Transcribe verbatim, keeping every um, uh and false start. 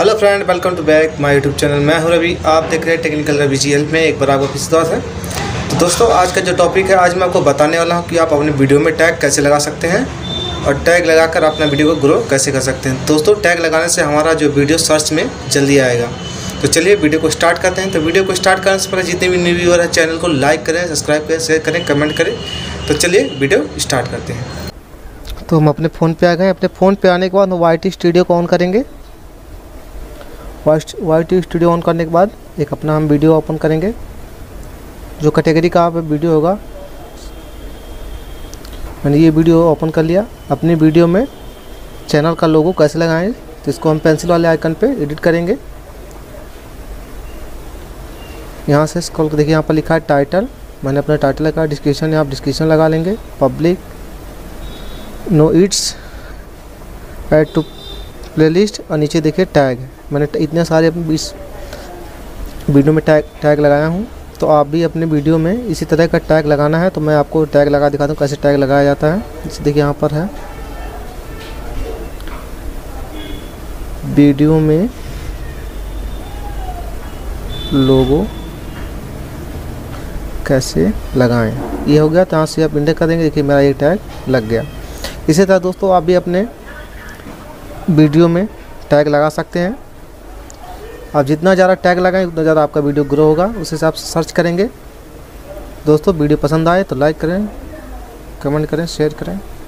Hello friend, welcome to back my YouTube channel. मैं हूं रवि, आप देख रहे हैं टेक्निकल रविजी हेल्प में। एक बार आपको फिर स्वागत है। तो दोस्तों, आज का जो टॉपिक है, आज मैं आपको बताने वाला हूं कि आप अपने वीडियो में टैग कैसे लगा सकते हैं और टैग लगाकर अपना वीडियो को ग्रो कैसे कर सकते हैं। दोस्तों, टैग लगाने से हमारा जो वीडियो सर्च में जल्दी आएगा। तो चलिए वीडियो को स्टार्ट करते हैं। तो वीडियो को स्टार्ट करने से पहले जितने भी न्यू व्यूअर हैं, चैनल को लाइक करें, सब्सक्राइब करें, शेयर करें, कमेंट करें। तो चलिए वीडियो स्टार्ट करते हैं। तो हम अपने फ़ोन पर आ गए। अपने फ़ोन पर आने के बाद वाई टी स्टूडियो को ऑन करेंगे। वाई टी स्टूडियो ऑन करने के बाद एक अपना हम वीडियो ओपन करेंगे। जो कैटेगरी का आप वीडियो होगा, मैंने ये वीडियो ओपन कर लिया। अपनी वीडियो में चैनल का लोगो कैसे लगाएं, तो इसको हम पेंसिल वाले आइकन पे एडिट करेंगे। यहाँ से स्क्रॉल कर देखिए, यहाँ पर लिखा है टाइटल। मैंने अपना टाइटल लगाया। डिस्क्रिप्शन, यहाँ आप डिस्क्रिप्शन लगा लेंगे। Public no it's add to playlist और नीचे देखिए टैग। मैंने इतने सारे अपने बीस वीडियो में टैग टैग लगाया हूँ। तो आप भी अपने वीडियो में इसी तरह का टैग लगाना है। तो मैं आपको टैग लगा दिखाता हूँ कैसे टैग लगाया जाता है। जैसे देखिए यहाँ पर है वीडियो में लोगो कैसे लगाएं, ये हो गया। तो यहाँ से आप इंटर करेंगे, देखिए मेरा ये टैग लग गया। इसी तरह दोस्तों आप भी अपने वीडियो में टैग लगा सकते हैं। आप जितना ज़्यादा टैग लगाएं उतना ज़्यादा आपका वीडियो ग्रो होगा। उस हिसाब से सर्च करेंगे। दोस्तों, वीडियो पसंद आए तो लाइक करें, कमेंट करें, शेयर करें।